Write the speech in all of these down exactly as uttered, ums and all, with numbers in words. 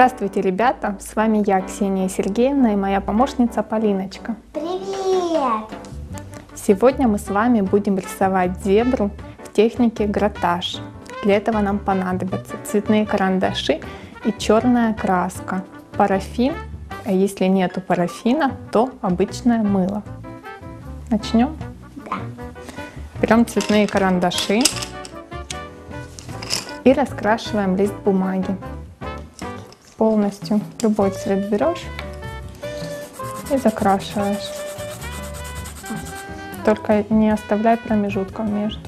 Здравствуйте, ребята! С вами я, Ксения Сергеевна, и моя помощница Полиночка. Привет! Сегодня мы с вами будем рисовать зебру в технике гротаж. Для этого нам понадобятся цветные карандаши и черная краска, парафин, а если нету парафина, то обычное мыло. Начнем? Да. Берем цветные карандаши и раскрашиваем лист бумаги. Полностью любой цвет берешь и закрашиваешь. Только не оставляй промежутков между.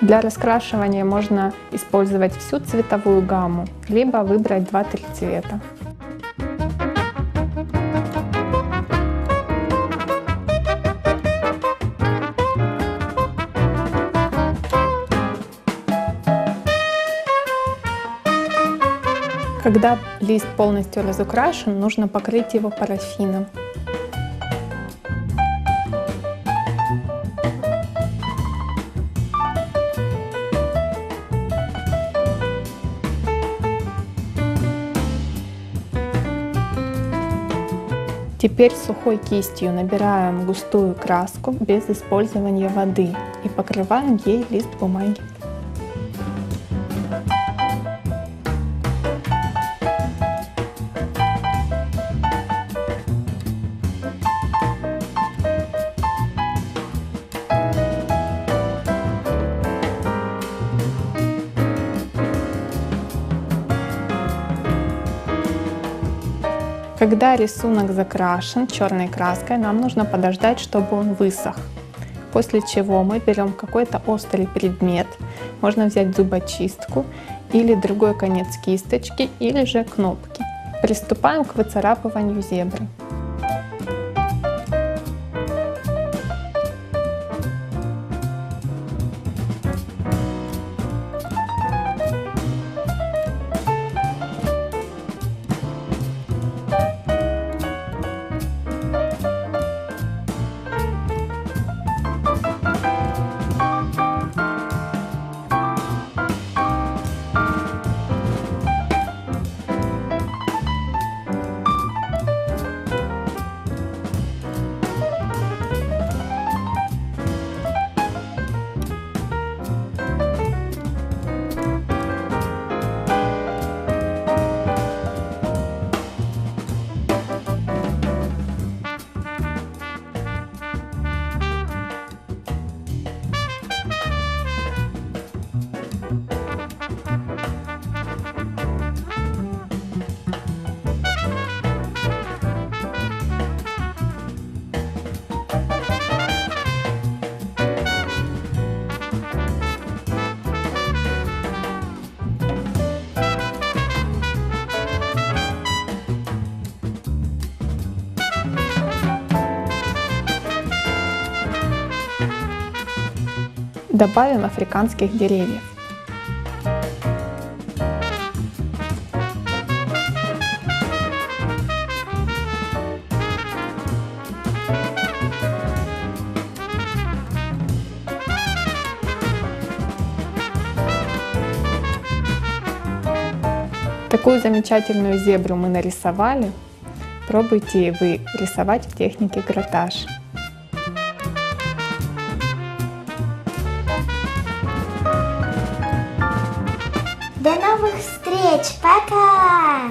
Для раскрашивания можно использовать всю цветовую гамму, либо выбрать два-три цвета. Когда лист полностью разукрашен, нужно покрыть его парафином. Теперь сухой кистью набираем густую краску без использования воды и покрываем ей лист бумаги. Когда рисунок закрашен черной краской, нам нужно подождать, чтобы он высох. После чего мы берем какой-то острый предмет, можно взять зубочистку или другой конец кисточки, или же кнопки. Приступаем к выцарапыванию зебры. Добавим африканских деревьев. Такую замечательную зебру мы нарисовали. Пробуйте и вы рисовать в технике гротаж. До новых встреч! Пока!